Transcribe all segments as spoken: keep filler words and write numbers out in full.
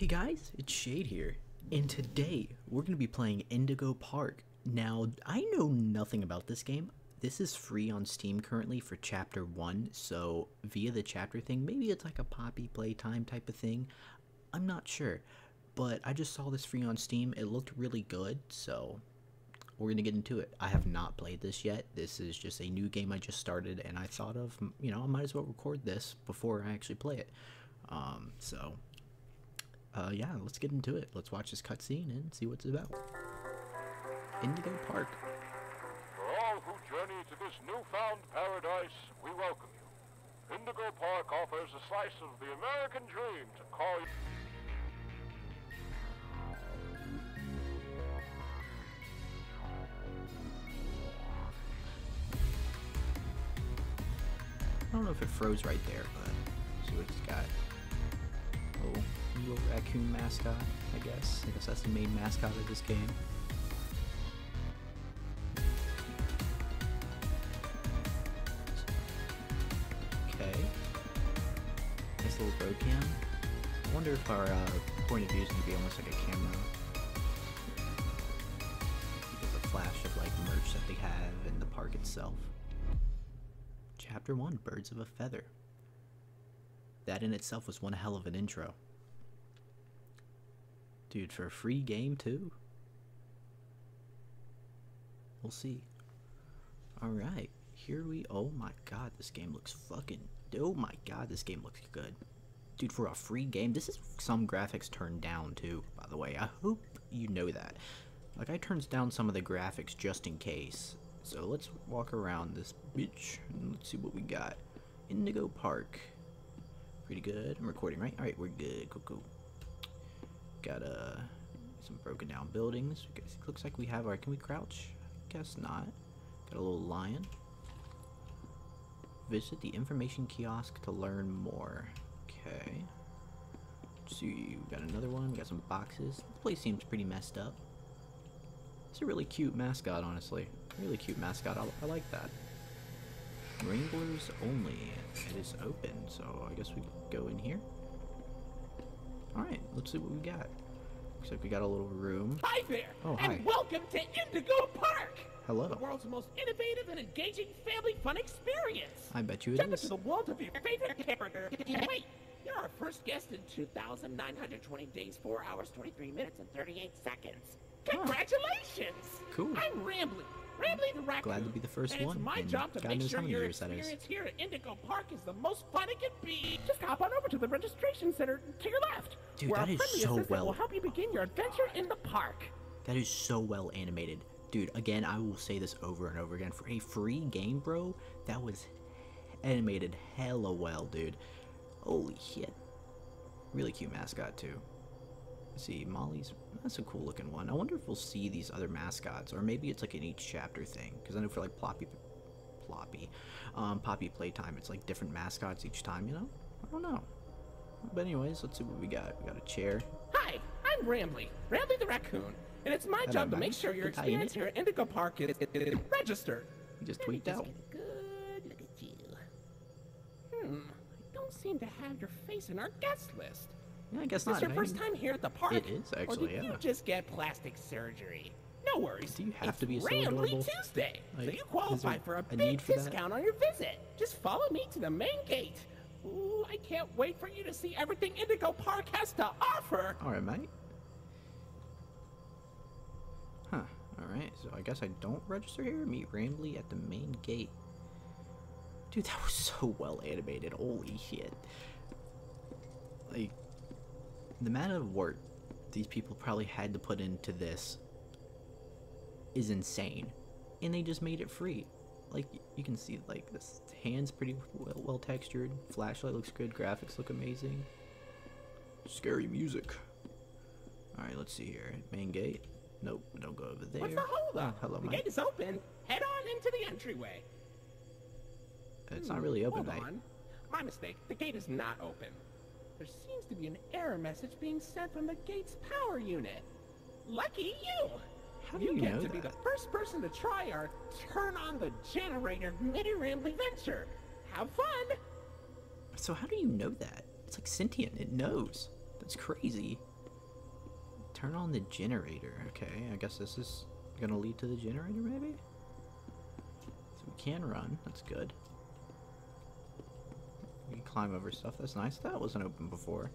Hey guys, it's Shade here, and today we're going to be playing Indigo Park. Now, I know nothing about this game. This is free on Steam currently for Chapter one, so via the Chapter thing, maybe it's like a Poppy Playtime type of thing. I'm not sure, but I just saw this free on Steam. It looked really good, so we're going to get into it. I have not played this yet. This is just a new game I just started, and I thought of, you know, I might as well record this before I actually play it. Um, so... Uh, yeah, let's get into it. Let's watch this cutscene and see what it's about. Indigo Park. For all who journey to this newfound paradise, we welcome you. Indigo Park offers a slice of the American dream to call you... I don't know if it froze right there, but let's see what it's got. Oh. Little raccoon mascot, I guess. I guess that's the main mascot of this game. Okay. Nice little road cam. I wonder if our uh, point of view is going to be almost like a camera. There's a flash of like merch that they have in the park itself. Chapter one, Birds of a Feather. That in itself was one hell of an intro. Dude, for a free game, too? We'll see. Alright, here we... Oh my god, this game looks fucking... Oh my god, this game looks good. Dude, for a free game, this is some graphics turned down, too, by the way. I hope you know that. Like, I turned down some of the graphics just in case. So, let's walk around this bitch, and let's see what we got. Indigo Park. Pretty good. I'm recording, right? Alright, we're good. Cool, cool. Got uh, some broken down buildings. It looks like we have our... Can we crouch? I guess not. Got a little lion. Visit the information kiosk to learn more. Okay. Let's see. We got another one. We got some boxes. The place seems pretty messed up. It's a really cute mascot, honestly. Really cute mascot. I, I like that. Ramblers only. It is open, so I guess we go in here. Alright, let's see what we got. Looks like we got a little room. Hi there! Oh, hi. And welcome to Indigo Park! Hello. The world's most innovative and engaging family fun experience! I bet you it Jump is. Jump into the world of your favorite character. Wait, you're our first guest in two thousand nine hundred twenty days, four hours, twenty-three minutes, and thirty-eight seconds. Congratulations! Huh. Cool. I'm Rambley. Rambley the Raccoon. Glad to be the first and one. It's my and job to God make sure your experience here at Indigo Park is the most fun it can be. Just hop on over to the registration center to your left. Dude, where that is so well. Will help you begin your adventure in the park. That is so well animated, dude. Again, I will say this over and over again. For a free game, bro, that was animated hella well, dude. Holy shit. Really cute mascot too. See, Molly's, that's a cool looking one. I wonder if we'll see these other mascots, or maybe it's like an each chapter thing, because I know for like Ploppy, Ploppy, um, Poppy Playtime, it's like different mascots each time, you know? I don't know. But anyways, let's see what we got. We got a chair. Hi, I'm Rambley, Rambley the Raccoon, and it's my job to make sure your experience here at Indigo Park is registered. You just tweaked out. Good look at you. Hmm, I don't seem to have your face in our guest list. Yeah, I guess not. Is this your first time here at the park? It is, actually, yeah. Or did you just get plastic surgery? No worries. Do you have to be so adorable? It's Rambley Tuesday, so you qualify for a big discount on your visit. Just follow me to the main gate. Ooh, I can't wait for you to see everything Indigo Park has to offer. All right, mate. Huh. All right, so I guess I don't register here. Meet Rambley at the main gate. Dude, that was so well animated. Holy shit. Like... The amount of work these people probably had to put into this is insane, and they just made it free. Like, you can see, like, this hand's pretty well, well textured, flashlight looks good, graphics look amazing. Scary music. Alright, let's see here. Main gate. Nope, don't go over there. What's the hold up? Oh, hello, the gate is open. Head on into the entryway. It's hmm, not really open, hold on. My mistake. The gate is not open. There seems to be an error message being sent from the gate's power unit. Lucky you! How do you, you get know to that? Be the first person to try our turn on the generator mini Rambley venture. Have fun! So how do you know that? It's like sentient, it knows. It's crazy. Turn on the generator. Okay, I guess this is gonna lead to the generator, maybe? So we can run. That's good. We can climb over stuff. That's nice. That wasn't open before.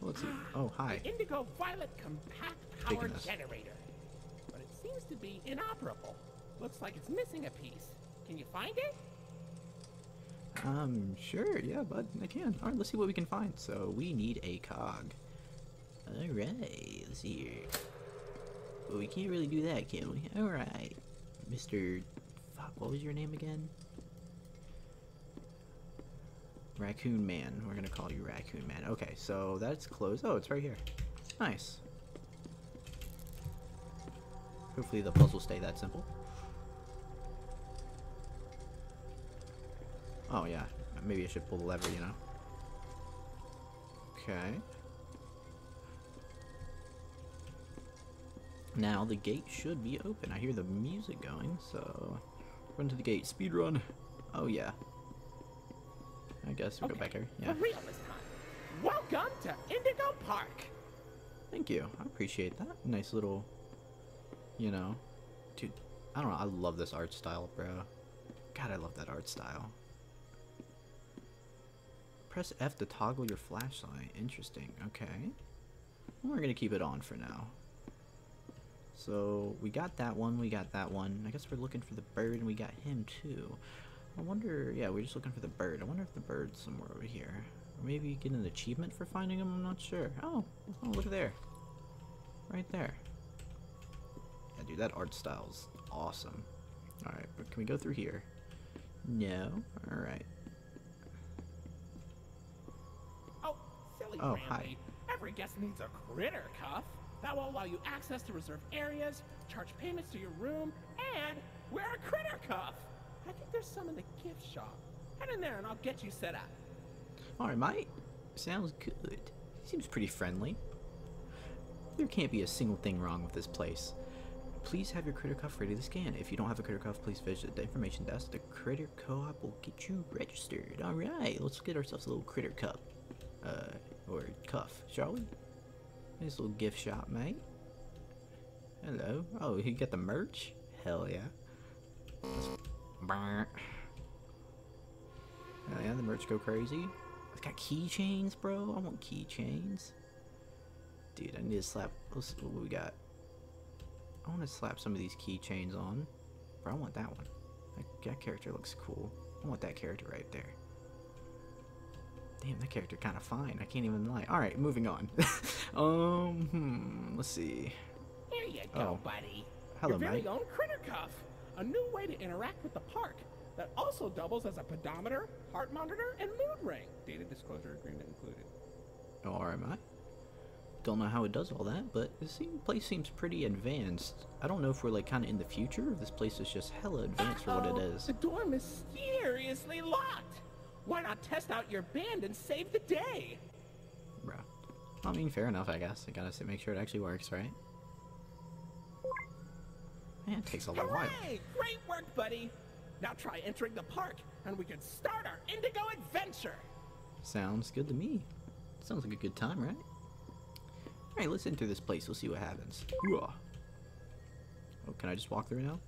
Well, let's see. Oh, hi. The Indigo Violet compact power generator. But it seems to be inoperable. Looks like it's missing a piece. Can you find it? Um, sure, yeah, bud, I can. Alright, let's see what we can find. So, we need a cog. Alright, let's see here. Well, we can't really do that, can we? Alright. Mister Fuck, what was your name again? Raccoon Man. We're gonna call you Raccoon Man. Okay, so that's closed. Oh, it's right here. Nice. Hopefully the puzzle stay that simple. Oh, yeah. Maybe I should pull the lever, you know? Okay. Now, the gate should be open. I hear the music going, so... Run to the gate. Speed run. Oh, yeah. I guess we'll okay. go back here. Yeah. For real this time. Welcome to Indigo Park! Thank you. I appreciate that. Nice little... You know... Dude, I don't know. I love this art style, bro. God, I love that art style. Press F to toggle your flashlight. Interesting. Okay. We're going to keep it on for now. So, we got that one. We got that one. I guess we're looking for the bird, and we got him, too. I wonder... Yeah, we're just looking for the bird. I wonder if the bird's somewhere over here. Or maybe you get an achievement for finding him? I'm not sure. Oh, oh look there. Right there. Yeah, dude, that art style's awesome. Alright, but can we go through here? No? Alright. Oh, Rambley. Hi. Every guest needs a critter cuff. That will allow you access to reserved areas, charge payments to your room, and wear a critter cuff. I think there's some in the gift shop. Head in there and I'll get you set up. Alright, mate. Sounds good. Seems pretty friendly. There can't be a single thing wrong with this place. Please have your critter cuff ready to scan. If you don't have a critter cuff, please visit the information desk. The critter co-op will get you registered. Alright, let's get ourselves a little critter cup. Uh... Or cuff, shall we? Nice little gift shop, mate. Hello. Oh, you got the merch? Hell yeah. Hell yeah, the merch go crazy. It's got keychains, bro. I want keychains. Dude, I need to slap. Let's see what we got. I want to slap some of these keychains on. Bro, I want that one. That, that character looks cool. I want that character right there. Damn, that character kind of fine. I can't even lie. All right, moving on. um, hmm, let's see. Here you go, oh. buddy. Hello, Your very mate. own critter cuff. A new way to interact with the park that also doubles as a pedometer, heart monitor, and mood ring. Data disclosure agreement included. Oh, all right, mate. Don't know how it does all that, but this place seems pretty advanced. I don't know if we're like kind of in the future. This place is just hella advanced uh-oh, for what it is. The door mysteriously locked. Why not test out your band and save the day? Bruh. I mean, fair enough, I guess. I gotta make sure it actually works, right? Man, it takes a little while. Great work, buddy! Now try entering the park, and we can start our Indigo adventure! Sounds good to me. Sounds like a good time, right? Alright, let's enter this place. We'll see what happens. Oh, can I just walk through now?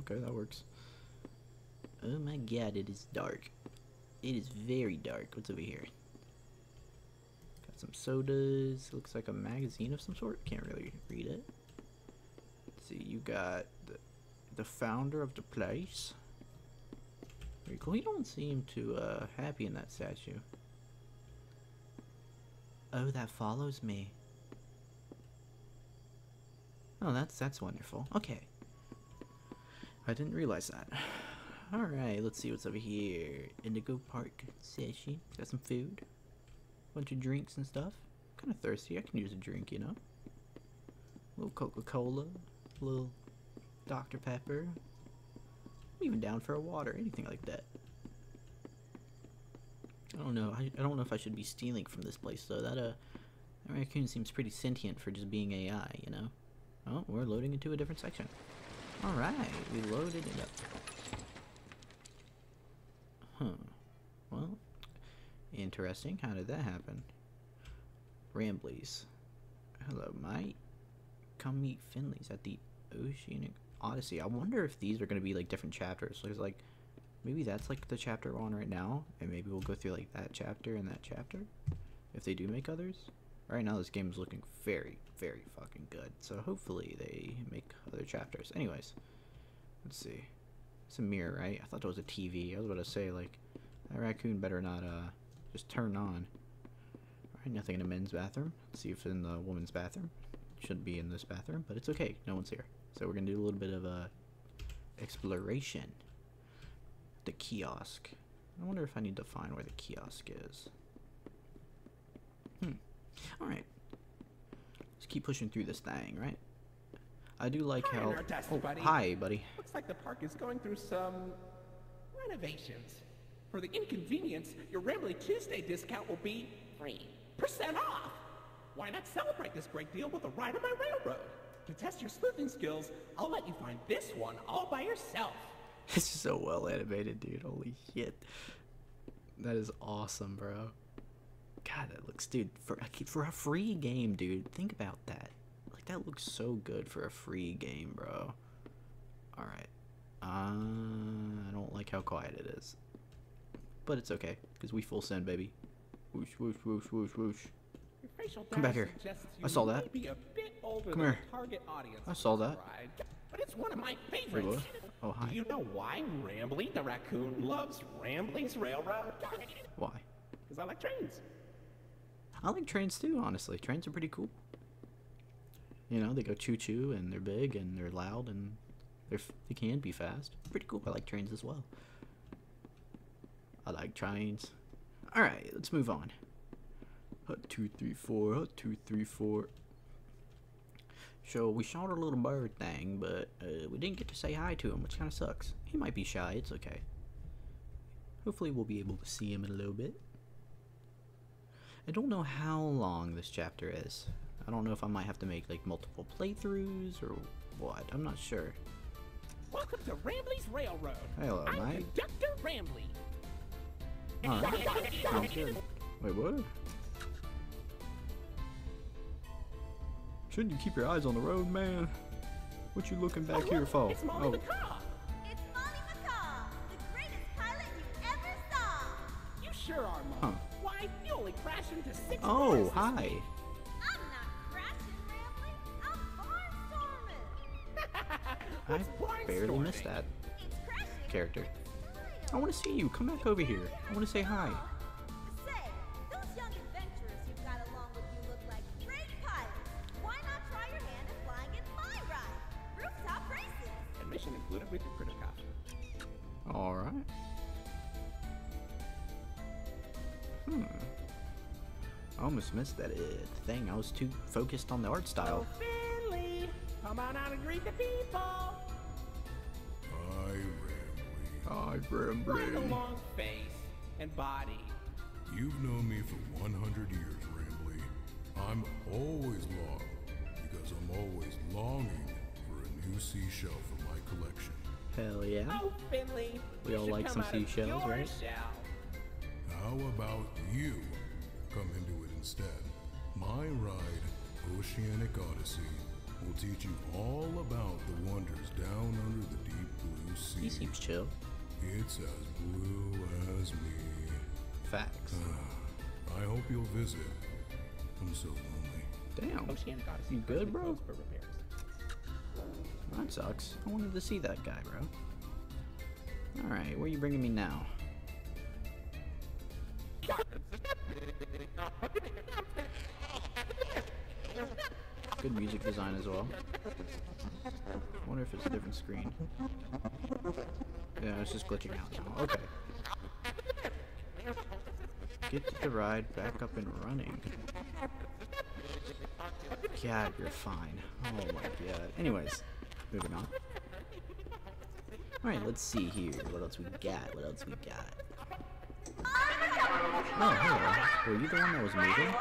Okay, that works. Oh my god, it is dark. It is very dark. What's over here? Got some sodas. Looks like a magazine of some sort. Can't really read it. Let's see, you got the, the founder of the place. Very cool. You don't seem too uh, happy in that statue. Oh, that follows me. Oh, that's that's wonderful. Okay. I didn't realize that. Alright, let's see what's over here. Indigo Park session. Got some food. Bunch of drinks and stuff. I'm kind of thirsty. I can use a drink, you know? A little Coca-Cola. A little Doctor Pepper. I'm even down for a water. Anything like that. I don't know. I, I don't know if I should be stealing from this place, though. That, uh, that raccoon seems pretty sentient for just being A I, you know? Oh, we're loading into a different section. Alright, we loaded it up. Huh. Well, interesting. How did that happen? Rambley's. Hello, mate. Come meet Finley's at the Oceanic Odyssey. I wonder if these are going to be, like, different chapters. So there's, like, maybe that's, like, the chapter we're on right now. And maybe we'll go through, like, that chapter and that chapter. If they do make others. Right now, this game is looking very, very fucking good. So hopefully they make other chapters. Anyways, let's see. It's a mirror, right? I thought that was a T V. I was about to say, like, that raccoon better not, uh, just turn on. Alright, nothing in the men's bathroom. Let's see if it's in the woman's bathroom. Should be in this bathroom, but it's okay. No one's here. So we're gonna do a little bit of, uh, exploration. The kiosk. I wonder if I need to find where the kiosk is. Hmm. Alright. Let's keep pushing through this thing, right? I do like hi, how... Dust, oh, buddy. Hi, buddy. Looks like the park is going through some... renovations. For the inconvenience, your Rambley Tuesday discount will be three percent off! Why not celebrate this great deal with a ride on my railroad? To test your sleuthing skills, I'll let you find this one all by yourself. This is so well animated, dude. Holy shit. That is awesome, bro. God, that looks... Dude, for, for a free game, dude. Think about that. Like, that looks so good for a free game, bro. Alright. Uh, I don't like how quiet it is. But it's okay, because we full send, baby. Whoosh, whoosh, whoosh, whoosh, whoosh. Come back here. I saw that. Come here. I saw that. But it's one of my favorites. Oh, hi. Do you know why Rambley the raccoon loves Rambley's Railroad? Why? Because I like trains. I like trains too, honestly. Trains are pretty cool. You know, they go choo-choo, and they're big, and they're loud, and they're f they can be fast. Pretty cool. I like trains as well. I like trains. Alright, let's move on. Hut two three four, hut two three four. So we shot a little bird thing, but uh, we didn't get to say hi to him, which kind of sucks. He might be shy, it's okay. Hopefully we'll be able to see him in a little bit. I don't know how long this chapter is. I don't know if I might have to make like multiple playthroughs or what, I'm not sure. Welcome to Rambley's Railroad. Hello, I'm mate. Conductor Rambley. Huh. Wait, what? Shouldn't you keep your eyes on the road, man? What you looking back oh, here for? It's Molly oh. Macaw. It's Molly Macaw, the greatest pilot you ever saw. You sure are, Molly. Huh. Why, you only crashed into six Oh, hi. Week. I'm not crashing, Rambley. I'm barnstorming. I barely missed that character. I want to see you. Come back over here. I want to say hi. Say, those young adventurers you've got along with you look like great pilots. Why not try your hand at flying in my ride? Rooftop races. Admission included with your credit card. All right. Hmm. I almost missed that uh, thing. I was too focused on the art style. Oh, Finley, come on out and greet the people. Hi, Rambley. A long face and body. You've known me for one hundred years, Rambley. I'm always long, because I'm always longing for a new seashell for my collection. Hell yeah. Oh, Finley. We all like some seashells, right? Shell. How about you come into it instead? My ride, Oceanic Odyssey, will teach you all about the wonders down under the deep blue sea. He seems chill. It's as blue as me. Facts. Uh, I hope you'll visit. I'm so lonely. Damn. Oceanic Odyssey. You good, bro? That sucks. I wanted to see that guy, bro. Alright, where are you bringing me now? Good music design as well. I wonder if it's a different screen. Yeah, it's just glitching out now. Okay. Get the ride back up and running. God, you're fine. Oh my god. Anyways, moving on. Alright, let's see here. What else we got? What else we got? Oh, hello. Were you the one that was moving?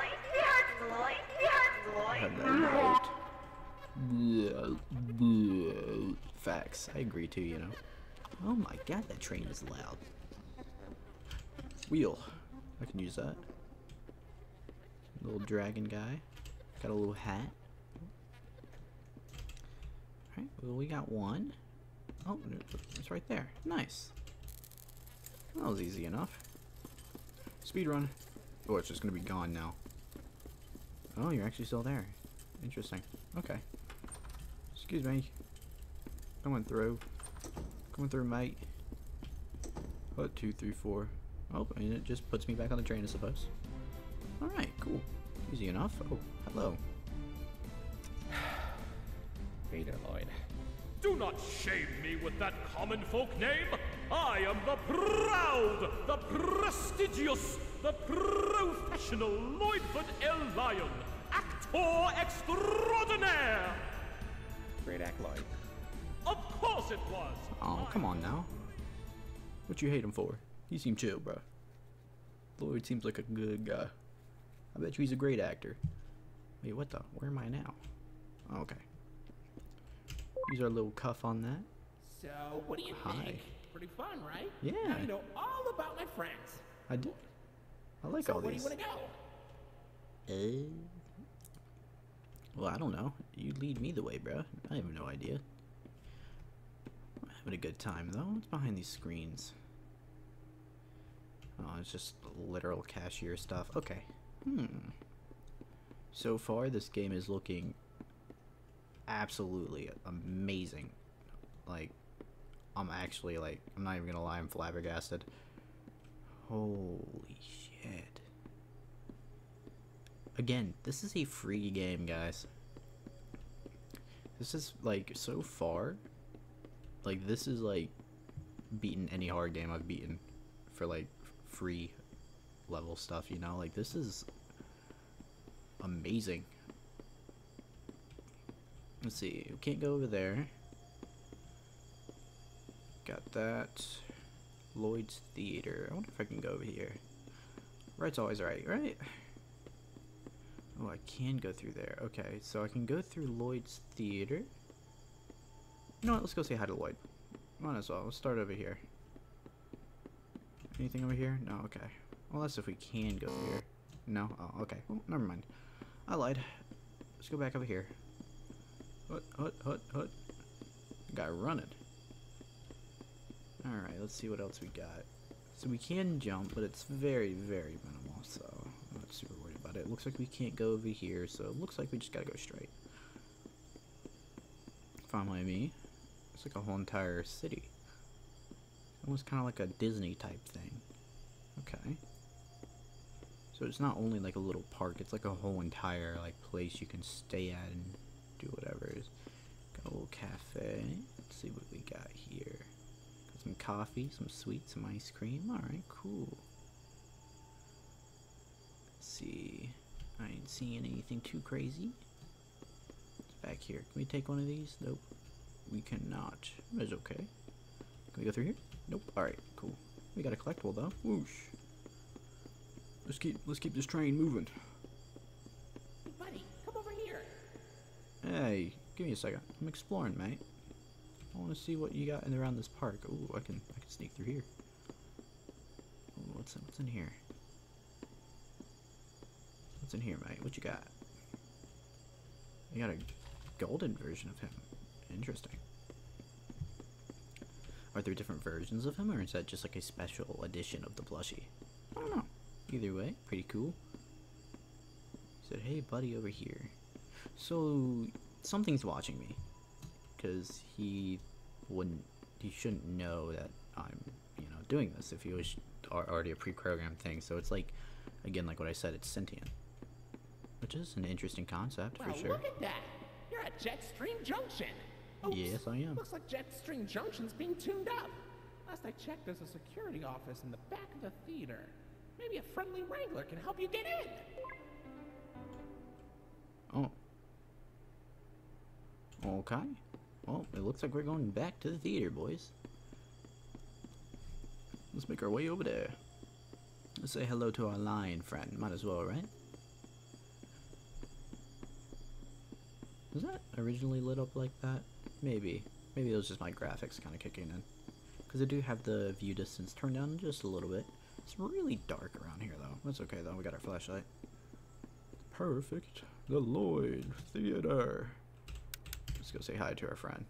Hello, mate. Facts. I agree too, you know. Oh my god, that train is loud. Wheel. I can use that. Little dragon guy. Got a little hat. Alright, well, we got one. Oh, it's right there. Nice. That was easy enough. Speedrun. Oh, it's just going to be gone now. Oh, you're actually still there. Interesting. Okay. Excuse me. Coming through. Coming through, mate. Put two, three, four. Oh, and it just puts me back on the train, I suppose. Alright, cool. Easy enough. Oh, hello. Peter Lloyd. Do not shame me with that common folk name! I am the proud, the prestigious, the professional Lloydford L. Lion, actor extraordinaire! Great act, Lloyd. Of course it was! Oh, come on now. What you hate him for? He seemed chill, bro. Lloyd seems like a good guy. I bet you he's a great actor. Wait, what the? Where am I now? Oh, okay. Use our little cuff on that. So, what do you Hi. think? Pretty fun, right? Yeah. Now you know all about my friends. I do. I like so all these. So, where do you want to go? Uh, well, I don't know. You lead me the way, bro. I have no idea. I'm having a good time, though. What's behind these screens? Oh, it's just literal cashier stuff. Okay. Hmm. So far, this game is looking absolutely amazing. Like, I'm actually, like, I'm not even gonna lie, I'm flabbergasted. Holy shit. Again, this is a free game, guys. This is, like, so far, like, this is, like, beaten any hard game I've beaten for, like, free level stuff, you know? Like, this is amazing. Let's see, we can't go over there. Got that. Lloyd's Theater. I wonder if I can go over here. Right's always right, right? Oh, I can go through there. Okay, so I can go through Lloyd's Theater. You know what, let's go say hi to Lloyd. Might as well, let's start over here. Anything over here? No, okay. Well, that's if we can go through here. No? Oh, okay. Well, never mind. I lied. Let's go back over here. Hut, hut, hut, hut. Guy running. Alright, let's see what else we got. So we can jump, but it's very, very minimal, so I'm not super worried about it. It looks like we can't go over here, so it looks like we just gotta go straight. Fine by me. It's like a whole entire city. Almost kind of like a Disney type thing. Okay. So it's not only like a little park, it's like a whole entire like place you can stay at and do whatever. Got a little cafe. Let's see what we got here. Got some coffee, some sweets, some ice cream. Alright, cool. Let's see. I ain't seeing anything too crazy. It's back here. Can we take one of these? Nope. We cannot. It's okay. Can we go through here? Nope. Alright, cool. We got a collectible though. Whoosh. Let's keep let's keep this train moving. Hey, give me a second. I'm exploring, mate. I want to see what you got in around this park. Ooh, I can I can sneak through here. Ooh, what's in, what's in here? What's in here, mate? What you got? You got a golden version of him. Interesting. Are there different versions of him, or is that just like a special edition of the plushie? I don't know. Either way, pretty cool. He said, "Hey, buddy, over here." So something's watching me, because he wouldn't, he shouldn't know that I'm, you know, doing this if he was already a pre-programmed thing. So it's like, again, like what I said, it's sentient, which is an interesting concept well, for sure. Look at that! You're at Jetstream Junction. Oops, yes, I am. Looks like Jetstream Junction's being tuned up. Last I checked, there's a security office in the back of the theater. Maybe a friendly wrangler can help you get in. Oh. Okay. Well, it looks like we're going back to the theater, boys. Let's make our way over there. Let's say hello to our lion friend. Might as well, right? Was that originally lit up like that? Maybe. Maybe it was just my graphics kind of kicking in. Because I do have the view distance turned down just a little bit. It's really dark around here, though. That's okay, though. We got our flashlight. Perfect. The Lloyd Theater. Let's go say hi to our friend.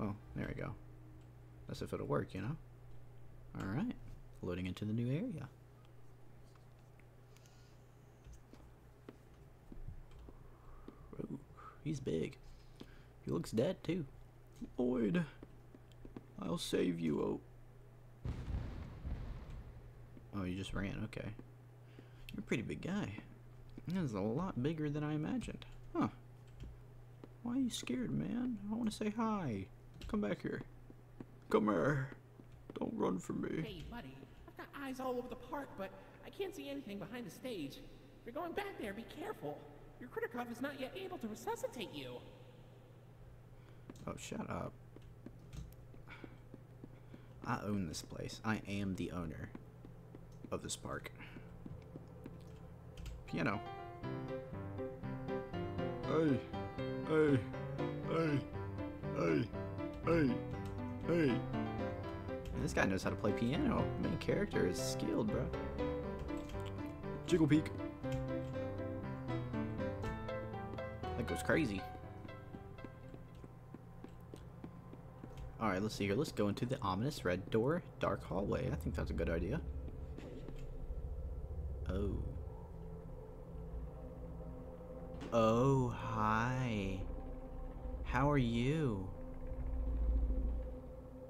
Oh, there we go. That's if it'll work, you know? Alright. Loading into the new area. Ooh, he's big. He looks dead, too. Lloyd, I'll save you, oh. Oh, you just ran, okay. You're a pretty big guy. That is a lot bigger than I imagined. Huh. Why are you scared, man? I want to say hi. Come back here. Come here. Don't run from me. Hey, buddy. I've got eyes all over the park, but I can't see anything behind the stage. If you're going back there, be careful. Your critter cuff is not yet able to resuscitate you. Oh, shut up. I own this place. I am the owner of this park. Piano. Hey, hey, hey, hey, hey, hey. This guy knows how to play piano. Main character is skilled, bro. Jiggle peek. That goes crazy. All right, let's see here. Let's go into the ominous red door, dark hallway. I think that's a good idea. Oh. Oh, hi. How are you?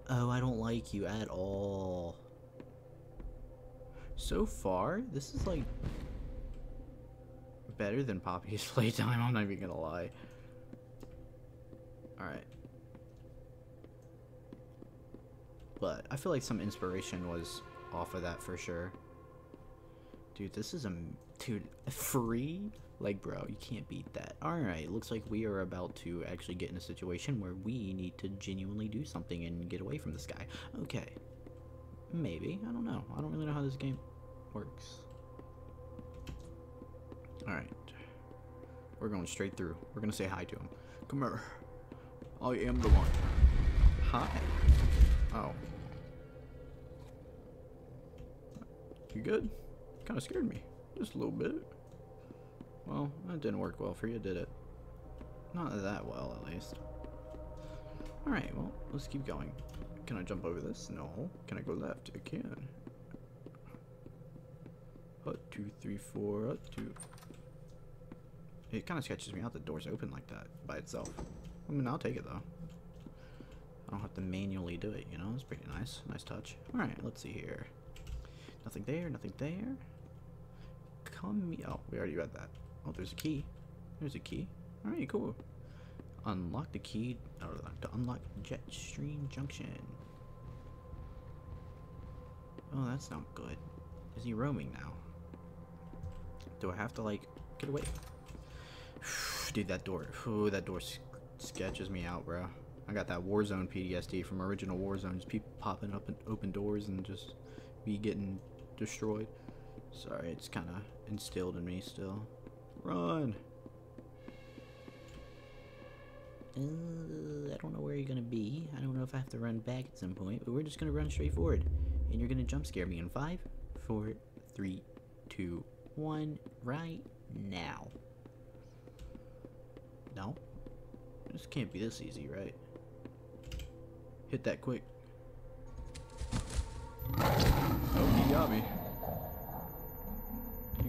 Oh, I don't like you at all. So far, this is like better than Poppy's Playtime, I'm not even gonna lie. Alright. But I feel like some inspiration was off of that for sure. Dude, this is a... Dude, free? Like, bro, you can't beat that. Alright, looks like we are about to actually get in a situation where we need to genuinely do something and get away from this guy. Okay. Maybe. I don't know. I don't really know how this game works. Alright. We're going straight through. We're going to say hi to him. Come here. I am the one. Hi. Oh. You good? Kind of scared me just a little bit. Well, that didn't work well for you, did it? Not that well, at least. All right, well, let's keep going. Can I jump over this? No. Can I go left? I can. Up two, three, four. Up two. It kind of sketches me out. The door's open like that by itself. I mean, I'll take it though. I don't have to manually do it. You know, it's pretty nice. Nice touch. All right, let's see here. Nothing there. Nothing there. Come me. Oh, we already read that. Oh, there's a key. There's a key. All right, cool. Unlock the key or to unlock Jetstream Junction. Oh, that's not good. Is he roaming now? Do I have to like get away? Dude, that door. Ooh, that door sketches me out, bro. I got that Warzone P T S D from original Warzones. People popping up and open doors and just be getting destroyed. Sorry, it's kind of instilled in me still. Run! Uh, I don't know where you're gonna be. I don't know if I have to run back at some point, but we're just gonna run straight forward. And you're gonna jump scare me in five, four, three, two, one, right now. No? This can't be this easy, right? Hit that quick. Oh, he got me.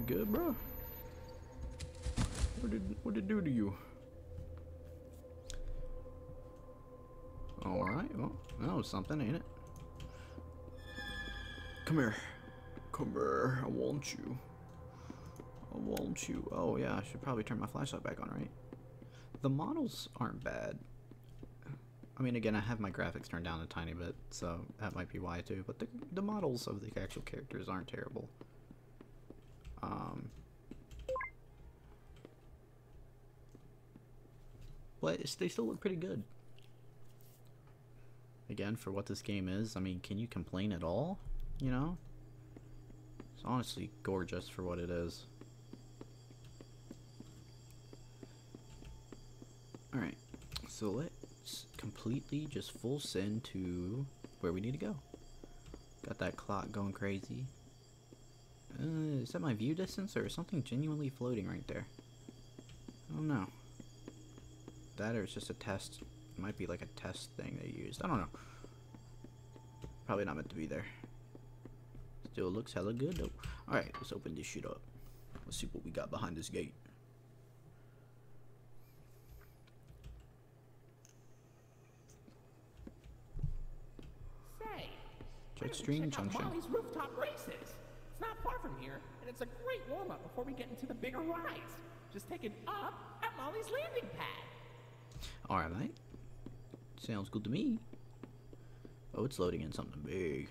Good, bro. What did what did it do to you? All right. Well, that was something, ain't it? Come here. Come here. I want you. I want you. Oh yeah, I should probably turn my flashlight back on, right? The models aren't bad. I mean, again, I have my graphics turned down a tiny bit, so that might be why too. But the the models of the actual characters aren't terrible. Um, but it's, they still look pretty good. Again, for what this game is, I mean, can you complain at all? You know? It's honestly gorgeous for what it is. Alright, so let's completely just full send to where we need to go. Got that clock going crazy. Uh, is that my view distance, or is something genuinely floating right there? I don't know. That, or it's just a test. It might be like a test thing they used. I don't know. Probably not meant to be there. Still looks hella good though. Alright, let's open this shit up. Let's see what we got behind this gate. Say, Jetstream Junction. Molly's rooftop races. It's not far from here, and it's a great warm up before we get into the bigger rides. Just take it up at Molly's landing pad. Alright. Sounds good to me. Oh, it's loading in something big.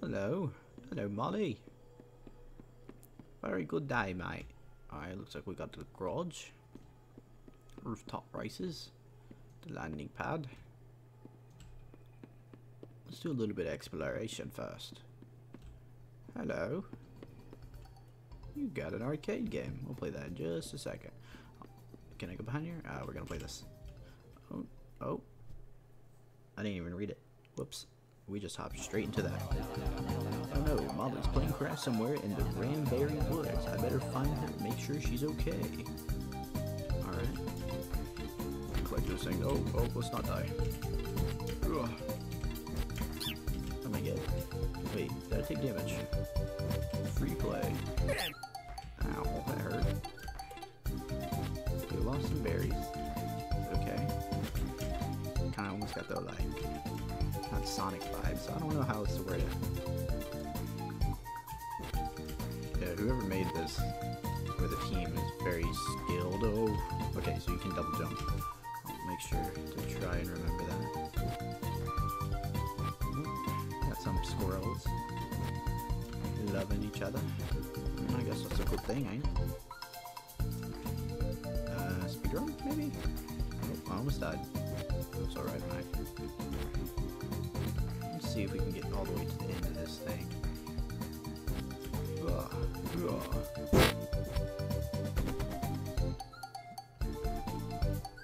Hello. Hello, Molly. Very good day, mate. Alright, looks like we got the garage. Rooftop races. The landing pad. Let's do a little bit of exploration first. Hello. You got an arcade game. We'll play that in just a second. Can I go behind here? Uh, we're gonna play this. Oh. Oh. I didn't even read it. Whoops. We just hopped straight into that. Oh no, Molly's playing craft somewhere in the Ramberry Woods. I better find her and make sure she's okay. Alright. Collect those things. Oh, oh, let's not die. Ugh. Oh my god. Wait, did I take damage? Free play. Ow, that hurt. We lost some berries. Okay. Kinda almost got the, like, not Sonic vibes. I don't know how else to word it. Yeah, whoever made this for the team is very skilled. Oh, okay, so you can double jump. I'll make sure to try and remember that. Got some squirrels loving each other. I guess that's a good thing, ain't it? Uh, speedrun, maybe? Oh, I almost died. That's alright, mate. Let's see if we can get all the way to the end of this thing. Ugh. Ugh.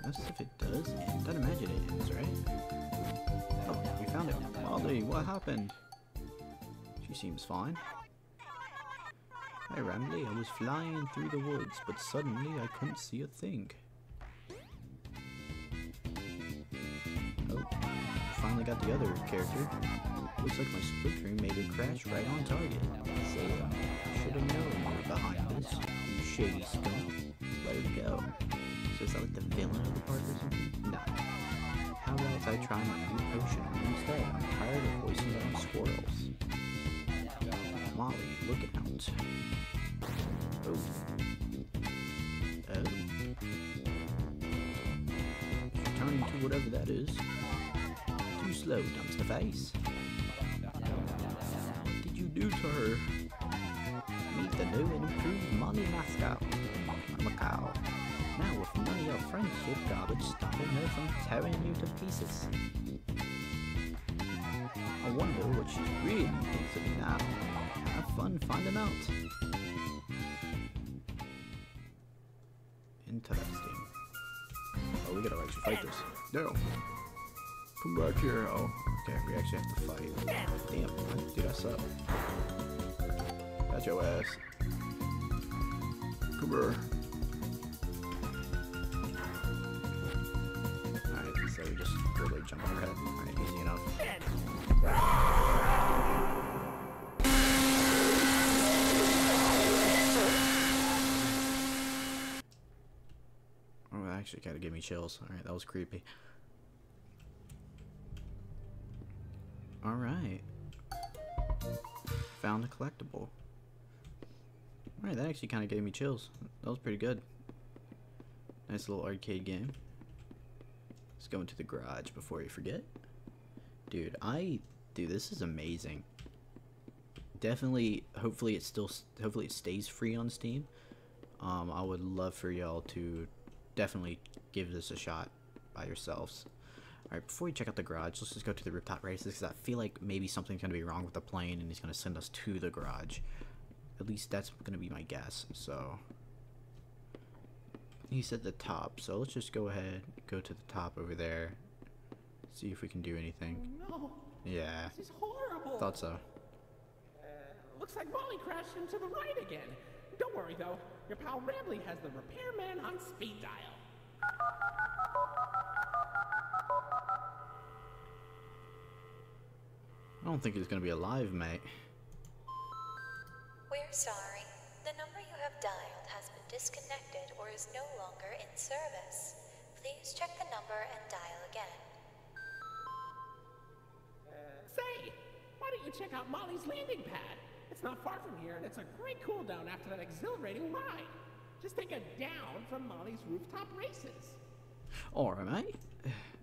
That's if it does end. Don't imagine it ends, right? Oh, we found it. Molly, what happened? She seems fine. Hi, Rambley. I was flying through the woods, but suddenly I couldn't see a thing. Finally got the other character. Looks like my split screen made her crash right on target. So, should have known more behind this. You shady skunk. Let her go. So is that like the villain of the park or something? Nah. How about I try my new potion instead? I'm tired of voicing out squirrels. Molly, look out. Oh. Oh. She's turning to whatever that is. Too slow, dumpster face. What did you do to her? Meet the new and improved Molly Macaw. Macaw. Now with none of your friendship garbage stopping her from tearing you to pieces. I wonder what she really thinks of me now. Have fun finding out. Interesting. Oh, we gotta actually fight this. No. Come back here. Oh, okay, we actually have to fight. Damn, dude, I suck. Got your ass. Come here. Alright, so we just really jump on her head. Alright, easy enough. Oh, that actually kind of gave me chills. Alright, that was creepy. Alright. Found a collectible. Alright, that actually kind of gave me chills. That was pretty good. Nice little arcade game. Let's go into the garage before you forget. Dude, I... Dude, this is amazing. Definitely, hopefully it still... Hopefully it stays free on Steam. Um, I would love for y'all to definitely give this a shot by yourselves. Alright, before we check out the garage, let's just go to the rooftop races, because I feel like maybe something's going to be wrong with the plane, and he's going to send us to the garage. At least that's going to be my guess, so... He's at the top, so let's just go ahead, go to the top over there, see if we can do anything. Oh, no. Yeah. This is horrible. Thought so. Looks like Molly crashed him to the right again. Don't worry, though. Your pal Rambley has the repairman on speed dial. I don't think he's gonna be alive, mate. We're sorry. The number you have dialed has been disconnected or is no longer in service. Please check the number and dial again. Uh, say, why don't you check out Molly's landing pad? It's not far from here, and it's a great cool down after that exhilarating ride. Just take a down from Molly's rooftop races. Alright, mate.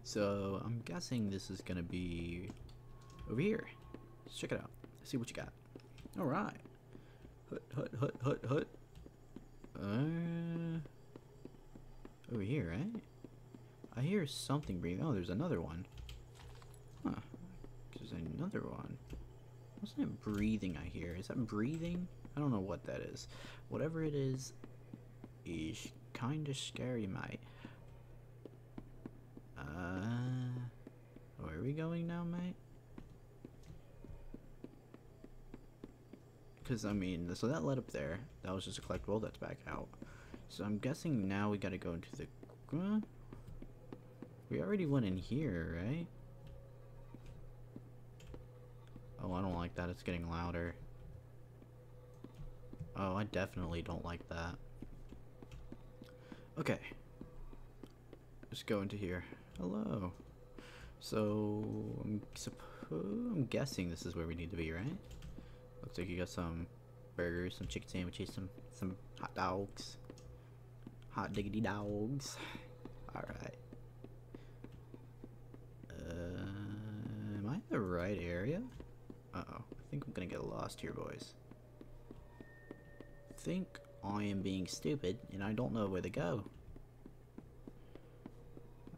So, I'm guessing this is gonna be over here. Let's check it out. See what you got. Alright. Hut, hut, hut, hut, hut. Uh, over here, right? I hear something breathing. Oh, there's another one. Huh. There's another one. Wasn't it breathing I hear? Is that breathing? I don't know what that is. Whatever it is, is kinda scary, mate. Uh, where are we going now, mate? Because, I mean, so that led up there. That was just a collectible. That's back out. So I'm guessing now we got to go into the... Uh, we already went in here, right? Oh, I don't like that. It's getting louder. Oh, I definitely don't like that. Okay. Let's go into here. Hello. So, I'm, I'm guessing this is where we need to be, right? Looks like you got some burgers, some chicken sandwiches, some some hot dogs, hot diggity dogs. All right. Uh, am I in the right area? Uh oh, I think I'm gonna get lost here, boys. I think I am being stupid, and I don't know where to go.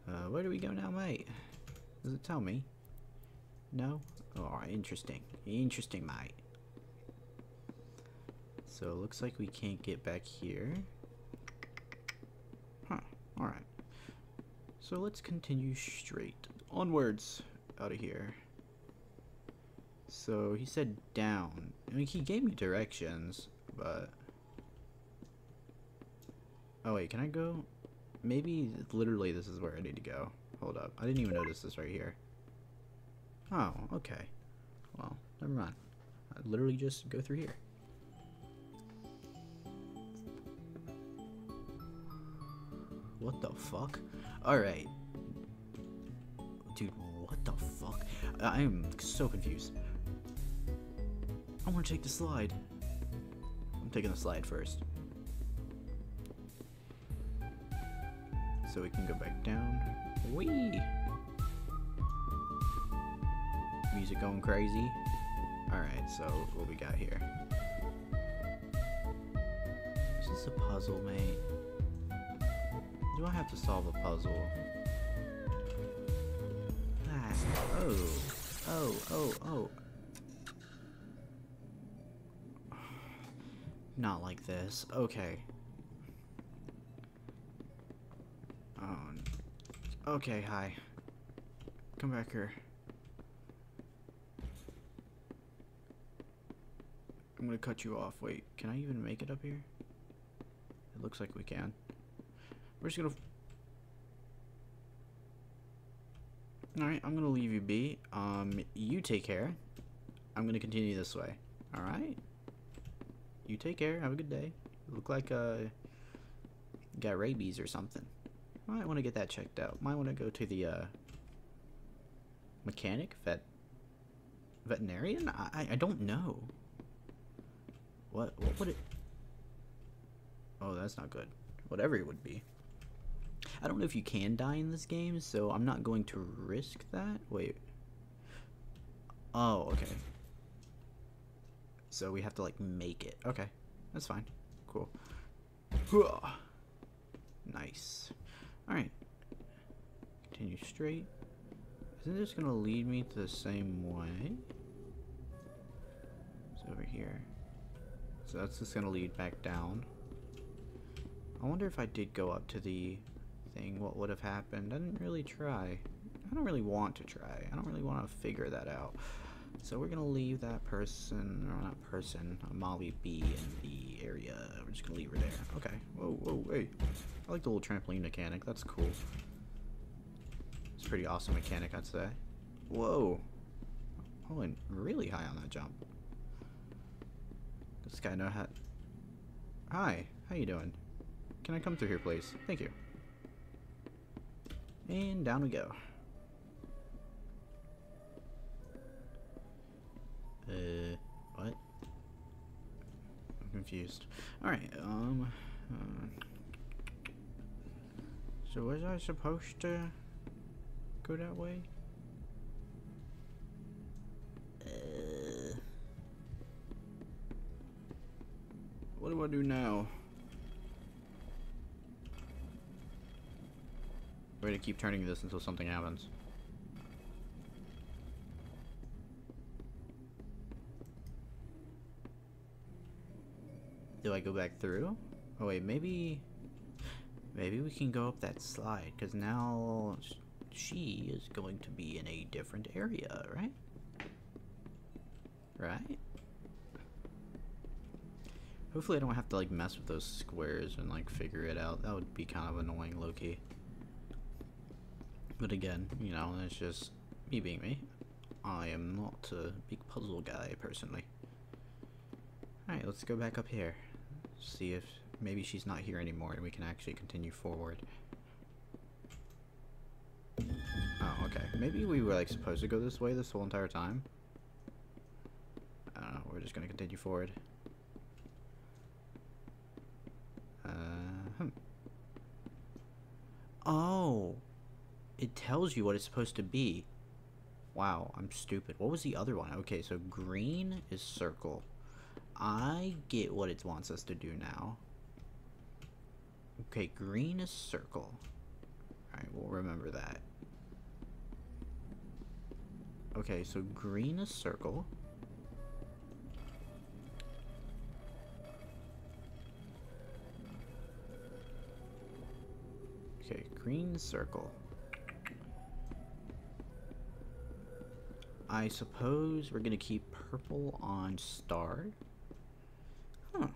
Uh, where do we go now, mate? Does it tell me? No. Oh, interesting, interesting, mate. So it looks like we can't get back here. Huh, alright. So let's continue straight. Onwards out of here. So he said down. I mean, he gave me directions, but... Oh wait, can I go? Maybe literally this is where I need to go. Hold up, I didn't even notice this right here. Oh, okay. Well, never mind. I literally just go through here. What the fuck? Alright. Dude, what the fuck? I am so confused. I want to take the slide. I'm taking the slide first. So we can go back down. Whee! Music going crazy. Alright, so what we got here? Is this a puzzle, mate? Do I have to solve a puzzle? Ah, oh, oh, oh, oh. Not like this. Okay. Oh. Okay, hi. Come back here. I'm gonna cut you off. Wait, can I even make it up here? It looks like we can. We're just gonna... Alright, I'm gonna leave you be. Um, you take care. I'm gonna continue this way. Alright? You take care. Have a good day. You look like, uh... you got rabies or something. Might wanna get that checked out. Might wanna go to the, uh... mechanic? Vet... veterinarian? I, I don't know. What, what would it... Oh, that's not good. Whatever it would be. I don't know if you can die in this game, so I'm not going to risk that. Wait. Oh, okay. So we have to, like, make it. Okay. That's fine. Cool. Nice. Alright. Continue straight. Isn't this going to lead me to the same way? It's over here. So that's just going to lead back down. I wonder if I did go up to the... thing, what would have happened? I didn't really try. I don't really want to try. I don't really want to figure that out. So we're gonna leave that person, or not person, Molly B in the area. We're just gonna leave her there. Okay. Whoa, whoa, hey. I like the little trampoline mechanic. That's cool. It's a pretty awesome mechanic, I'd say. Whoa. I went really high on that jump. This guy know how... Hi. How you doing? Can I come through here, please? Thank you. And down we go. Uh, what? I'm confused. Alright, um... Uh, so was I supposed to go that way? Uh, what do I do now? We're gonna keep turning this until something happens. Do I go back through? Oh wait, maybe... Maybe we can go up that slide, because now she is going to be in a different area, right? Right? Hopefully I don't have to like mess with those squares and like figure it out. That would be kind of annoying, low-key. But again, you know, it's just me being me. I am not a big puzzle guy, personally. Alright, let's go back up here. See if maybe she's not here anymore and we can actually continue forward. Oh, okay. Maybe we were like supposed to go this way this whole entire time. I don't know, we're just gonna continue forward. Uh, hmm. Oh! It tells you what it's supposed to be. Wow, I'm stupid. What was the other one? Okay, so green is circle. I get what it wants us to do now. Okay, green is circle. Alright, we'll remember that. Okay, so green is circle. Okay, green is circle. I suppose we're gonna keep purple on star. Huh.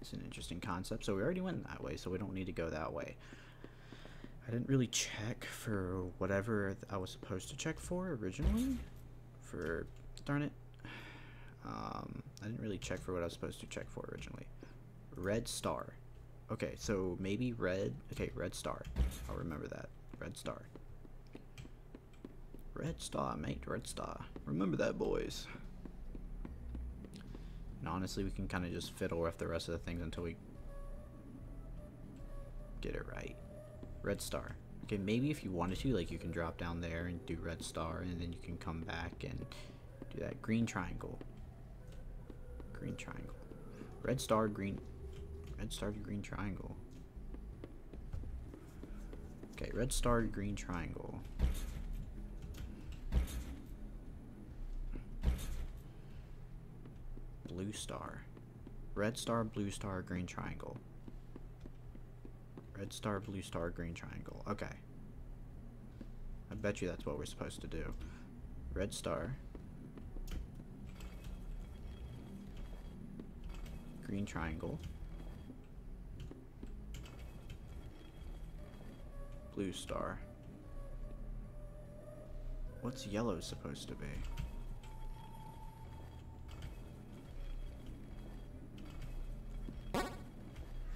It's an interesting concept. So we already went that way, so we don't need to go that way. I didn't really check for whatever I was supposed to check for originally. For, darn it. Um, I didn't really check for what I was supposed to check for originally. Red star. Okay, so maybe red. Okay, red star. I'll remember that. Red star. Red star, mate. Red star. Remember that, boys. And honestly, we can kind of just fiddle with the rest of the things until we get it right. Red star. Okay, maybe if you wanted to, like, you can drop down there and do red star, and then you can come back and do that. Green triangle. Green triangle. Red star, green... Red star to green triangle. Okay, red star to green triangle. Blue star. Red star, blue star, green triangle. Red star, blue star, green triangle. Okay. I bet you that's what we're supposed to do. Red star. Green triangle. Blue star. What's yellow supposed to be?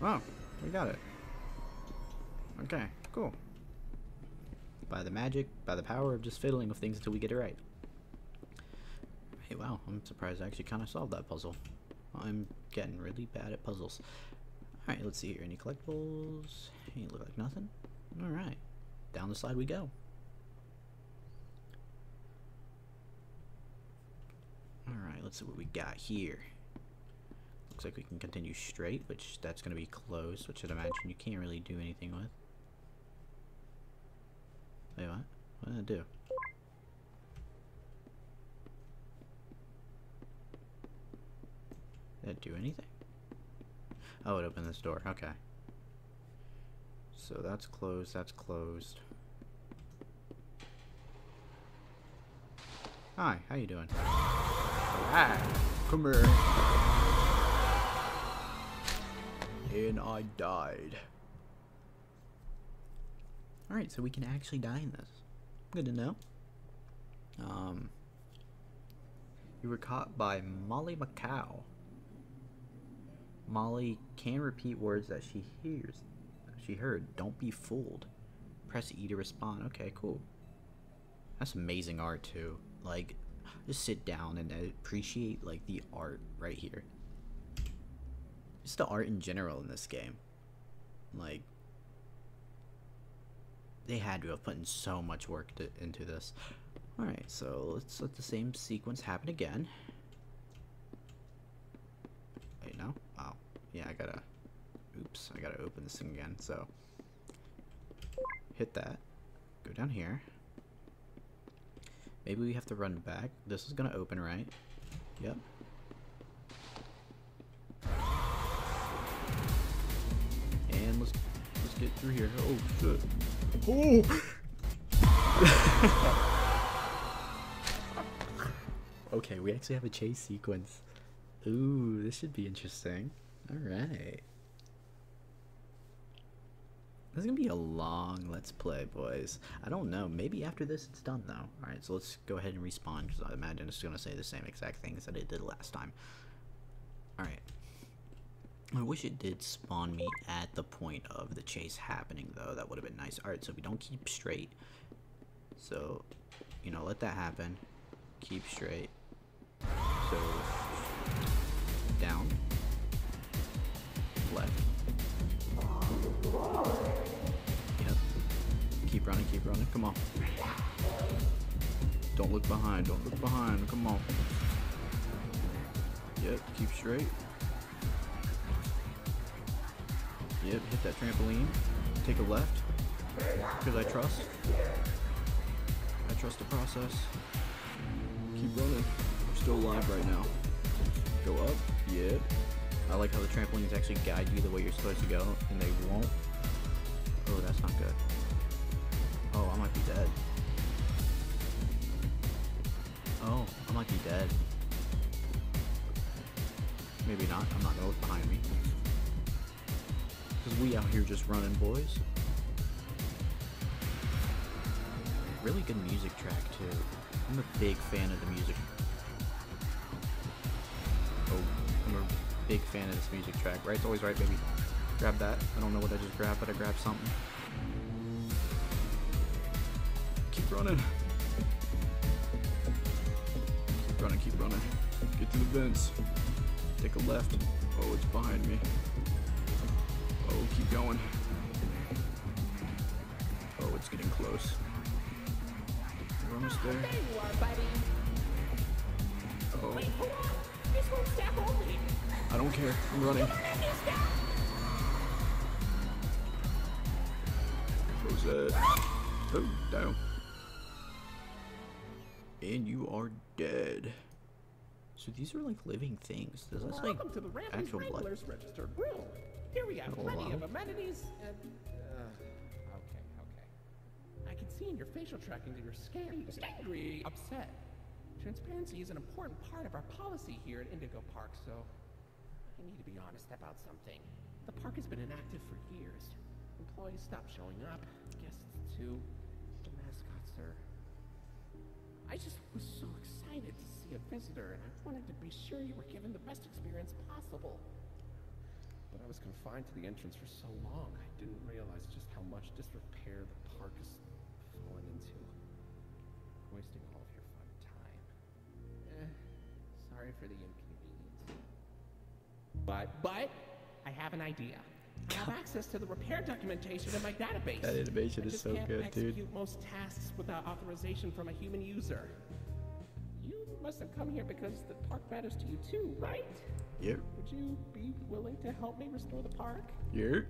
Oh, we got it. Okay, cool. By the magic, by the power of just fiddling with things until we get it right. Hey, wow, I'm surprised I actually kind of solved that puzzle. I'm getting really bad at puzzles. Alright, let's see here. Any collectibles? Hey, look like nothing. Alright, down the slide we go. Alright, let's see what we got here. Looks like we can continue straight, which that's going to be closed, which I'd imagine you can't really do anything with. Wait, what? What did I do? Did it do anything? Oh, it opened this door. Okay. So that's closed, that's closed. Hi, how you doing? Alright, come here. And I died. Alright, so we can actually die in this. Good to know. Um, you were caught by Molly Macaw. Molly can repeat words that she hears. She heard. Don't be fooled. Press E to respond. Okay, cool. That's amazing art too. Like, just sit down and appreciate like the art right here. Just the art in general in this game. Like, they had to have put in so much work to, into this. Alright, so let's let the same sequence happen again. Wait, no? Wow. Yeah, I gotta... Oops, I gotta open this thing again, so... Hit that. Go down here. Maybe we have to run back. This is gonna open, right? Yep. And let's, let's get through here. Oh, shit. Oh! Okay, we actually have a chase sequence. Ooh, this should be interesting. Alright. This is gonna be a long let's play, boys. I don't know. Maybe after this it's done, though. Alright, so let's go ahead and respawn, because I imagine it's gonna say the same exact things that it did last time. Alright. I wish it did spawn me at the point of the chase happening, though. That would have been nice. Alright, so we don't keep straight. So, you know, let that happen. Keep straight. So, down. Left. Yep. Keep running, keep running. Come on. Don't look behind, don't look behind. Come on. Yep, keep straight. Yep, hit that trampoline. Take a left. Because I trust. I trust the process. Keep running. We're still alive right now. Go up. Yep. I like how the trampolines actually guide you the way you're supposed to go, and they won't. Oh, that's not good. Oh, I might be dead. Oh, I might be dead. Maybe not. I'm not gonna look behind me. We out here just running, boys. Really good music track too. I'm a big fan of the music. Oh, I'm a big fan of this music track. Right's always right, baby. Grab that. I don't know what I just grabbed, but I grabbed something. Keep running. Keep running, keep running. Get to the vents. Take a left. Oh, it's behind me. Oh, keep going. Oh, it's getting close. We're almost there. There you are, buddy. Oh. Wait, hold on. This won't stop holding. I don't care. I'm running. Close that. Oh, down. And you are dead. So these are like living things. Does this like to the actual blood? Register grill. Here we have plenty on. Of amenities and... Uh, okay, okay. I can see in your facial tracking that you're scared, just angry, upset. Transparency is an important part of our policy here at Indigo Park, so... I need to be honest about something. The park has been inactive for years. Employees stopped showing up, guests too, the mascots are... I just was so excited to see a visitor, and I wanted to be sure you were given the best experience possible. But I was confined to the entrance for so long, I didn't realize just how much disrepair the park has fallen into. Wasting all of your fun time. Eh, sorry for the inconvenience. But, but, I have an idea. I have access to the repair documentation in my database. That animation is so good, dude. I just can't execute most tasks without authorization from a human user. You must have come here because the park matters to you too, right? Yep. Would you be willing to help me restore the park? Yep.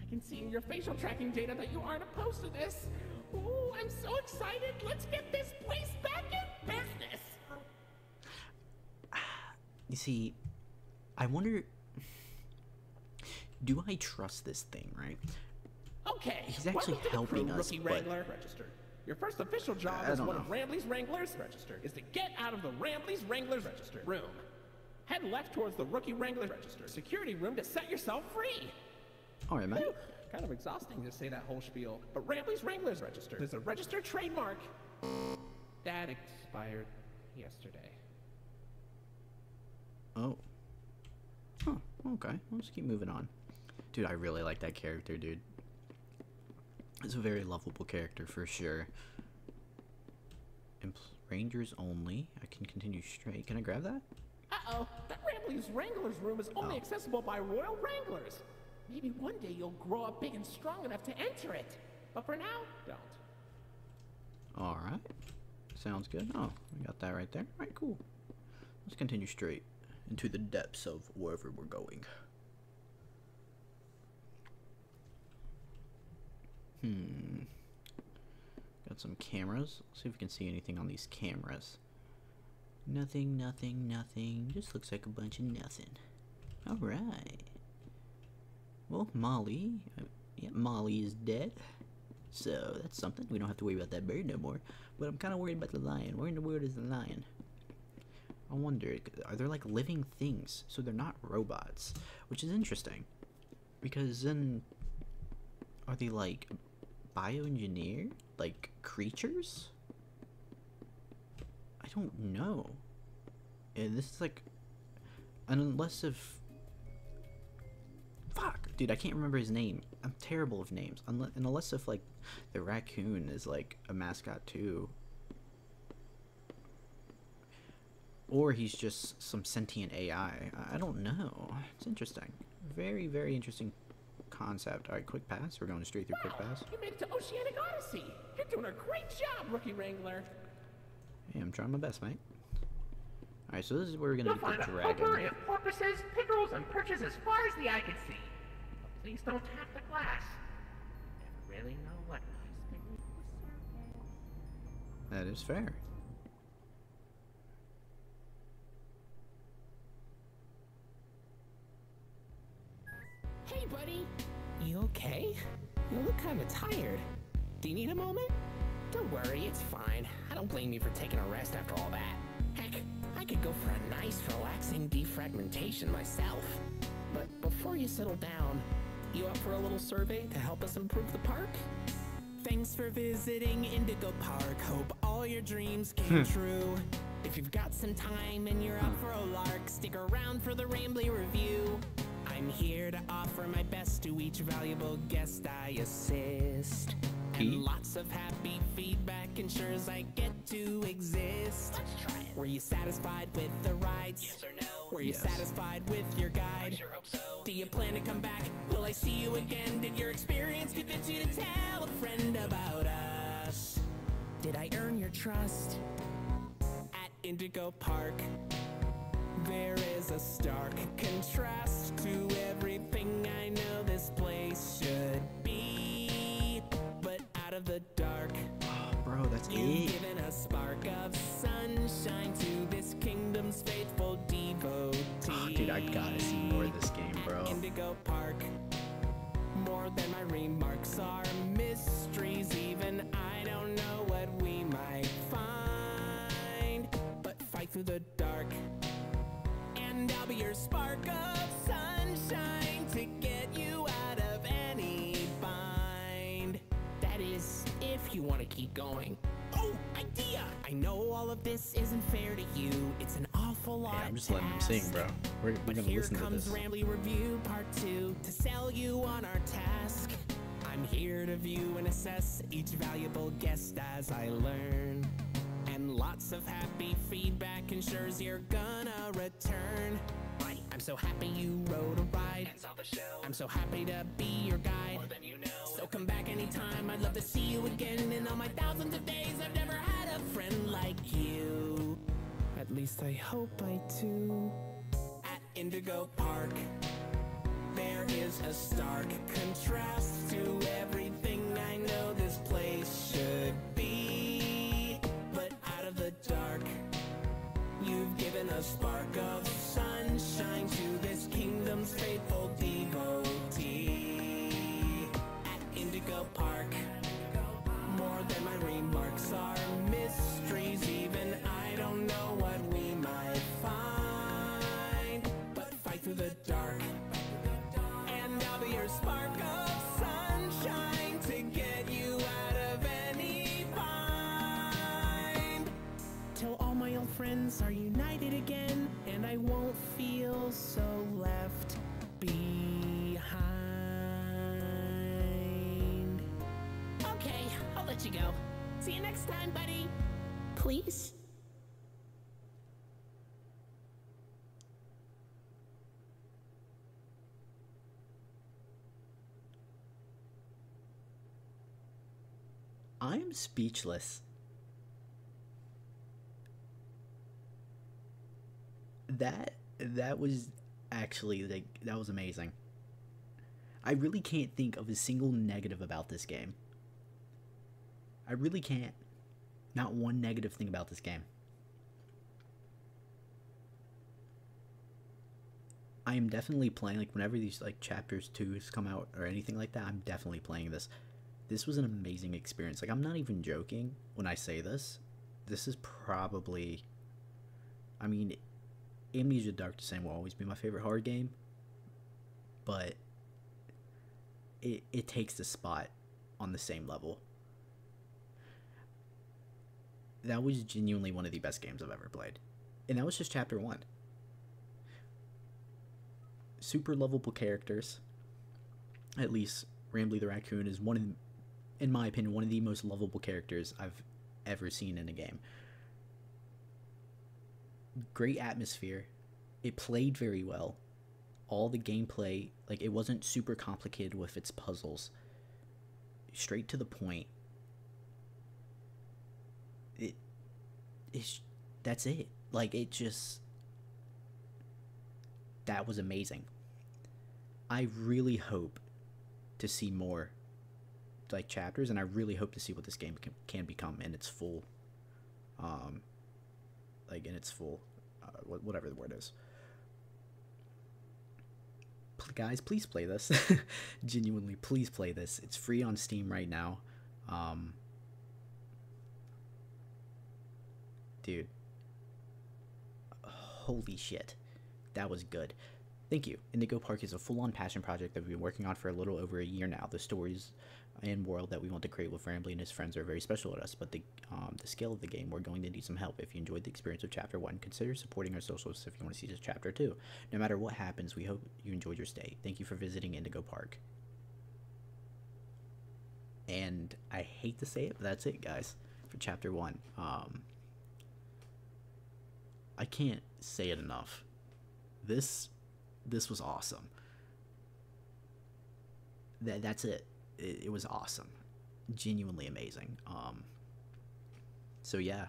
I can see in your facial tracking data that you aren't opposed to this. Ooh, I'm so excited. Let's get this place back in business. You see, I wonder, do I trust this thing, right? Okay. He's actually helping us, but... Your first official job as one know. of Rambley's Wranglers Register is to get out of the Rambley's Wranglers Register room. Head left towards the Rookie Wranglers Register security room to set yourself free. All right, man. Whew. Kind of exhausting to say that whole spiel, but Rambley's Wranglers Register is a registered trademark. That expired yesterday. Oh. Huh. Okay. Let's keep moving on. Dude, I really like that character, dude. It's a very lovable character for sure. Empl Rangers only. I can continue straight. Can I grab that? Uh-oh. That Rambley's Wranglers room is only oh. accessible by Royal Wranglers. Maybe one day you'll grow up big and strong enough to enter it. But for now, don't. Alright. Sounds good. Oh, we got that right there. Alright, cool. Let's continue straight into the depths of wherever we're going. Hmm. Got some cameras. Let's see if we can see anything on these cameras. Nothing, nothing, nothing. Just looks like a bunch of nothing. Alright. Well, Molly, yeah, Molly is dead, so that's something. We don't have to worry about that bird no more, but I'm kind of worried about the lion. Where in the world is the lion? I wonder, are there like living things, so they're not robots, which is interesting, because then, are they like bioengineered, like creatures? I don't know, and this is like, unless if, fuck, dude, I can't remember his name. I'm terrible with names. Unless, and unless if, like, the raccoon is, like, a mascot, too. Or he's just some sentient A I. I don't know. It's interesting. Very, very interesting concept. All right, quick pass. We're going straight through wow, quick pass. You made it to Oceanic Odyssey. You're doing a great job, Rookie Wrangler. Yeah, I'm trying my best, mate. All right, so this is where we're gonna You'll be the dragon. You'll find a of porpoises, pickerels, and perches as far as the eye can see. But please don't tap the glass. Never really know what nice That is fair. Hey, buddy. You okay? You look kind of tired. Do you need a moment? Don't worry, it's fine. I don't blame you for taking a rest after all that. Heck, I could go for a nice, relaxing defragmentation myself. But before you settle down, you up for a little survey to help us improve the park? Thanks for visiting Indigo Park. Hope all your dreams came true. If you've got some time and you're up for a lark, stick around for the Rambley Review. I'm here to offer my best to each valuable guest I assist. And lots of happy feedback ensures I get to exist. Let's try it. Were you satisfied with the rides? Yes or no? Were you yes. satisfied with your guide? I sure hope so. Do you plan to come back? Will I see you again? Did your experience convince you to tell a friend about us? Did I earn your trust? At Indigo Park, there is a stark contrast to everything I know this place should be. Of the dark, oh, bro, that's you've it. given a spark of sunshine to this kingdom's faithful devotee. Oh, dude, I gotta see more of this game, bro. At Indigo Park, more than my remarks are mysteries. Even I don't know what we might find, but fight through the dark, and I'll be your spark of sunshine to get you out of any. That is, if you want to keep going. Oh, idea! I know all of this isn't fair to you. It's an awful lot. Yeah, I'm just letting them sing, bro. We're, we're but gonna here listen comes to this. Rambley Review Part Two to sell you on our task. I'm here to view and assess each valuable guest as I learn. And lots of happy feedback ensures you're gonna return. Right. I'm so happy you rode a ride and saw the show. I'm so happy to be your guide. More than you know. So come back anytime, I'd love to see you again. In all my thousands of days, I've never had a friend like you. At least I hope I do. At Indigo Park, there is a stark contrast to everything I know this place should be. But out of the dark, you've given a spark of sunshine to this kingdom's faithful devotee. Indigo Park, more than my rainbow. friends are united again, and I won't feel so left behind. Okay, I'll let you go. See you next time, buddy. Please? I'm speechless. That that was actually like that was amazing. I really can't think of a single negative about this game. I really can't. Not one negative thing about this game. I am definitely playing, like, whenever these like chapters twos come out or anything like that, I'm definitely playing this. This was an amazing experience. Like, I'm not even joking when I say this. This is probably... I mean, Amnesia: Dark Descent will always be my favorite horror game. But it, it takes the spot on the same level. That was genuinely one of the best games I've ever played. And that was just chapter one. Super lovable characters. At least Rambley the Raccoon is one of the... in my opinion, one of the most lovable characters I've ever seen in a game. Great atmosphere. It played very well. All the gameplay, like, it wasn't super complicated with its puzzles. Straight to the point. It, it's, that's it. Like, it just, that was amazing. I really hope to see more like chapters, and I really hope to see what this game can, can become in its full um like in its full uh, whatever the word is. P guys, please play this. Genuinely, please play this. It's free on Steam right now. Um dude, holy shit, that was good. Thank you. Indigo Park is a full-on passion project that we've been working on for a little over a year now. The stories and world that we want to create with Rambley and his friends are very special to us, but the um, the scale of the game, we're going to need some help. If you enjoyed the experience of Chapter one, consider supporting our socials if you want to see this Chapter two. No matter what happens, we hope you enjoyed your stay. Thank you for visiting Indigo Park. And I hate to say it, but that's it, guys, for Chapter one. Um, I can't say it enough. This... This was awesome. That that's it. it. It was awesome, genuinely amazing. Um. So yeah,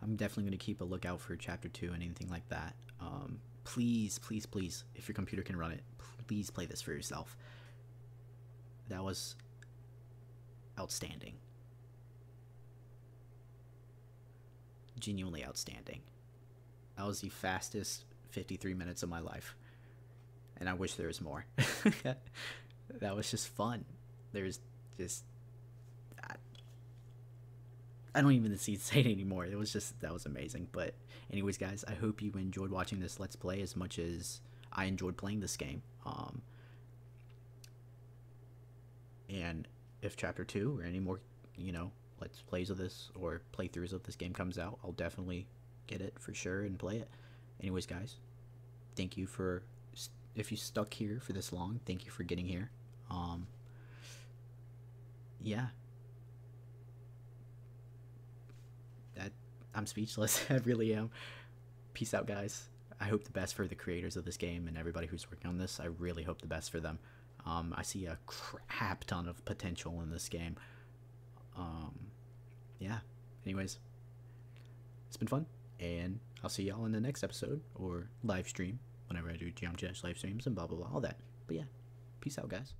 I'm definitely gonna keep a lookout for chapter two and anything like that. Um. Please, please, please, if your computer can run it, please play this for yourself. That was outstanding. Genuinely outstanding. That was the fastest fifty-three minutes of my life. And I wish there was more. That was just fun. There's just... I, I don't even see say it anymore. It was just... That was amazing. But anyways, guys, I hope you enjoyed watching this Let's Play as much as I enjoyed playing this game. Um, and if Chapter two or any more, you know, Let's Plays of this or playthroughs of this game comes out, I'll definitely get it for sure and play it. Anyways, guys, thank you for... If you stuck here for this long, thank you for getting here. Um, yeah. That, I'm speechless. I really am. Peace out, guys. I hope the best for the creators of this game and everybody who's working on this. I really hope the best for them. Um, I see a crap ton of potential in this game. Um, yeah. Anyways, it's been fun, and I'll see y'all in the next episode or live stream. Whenever I do Geometry Dash live streams and blah, blah, blah, all that. But yeah, peace out, guys.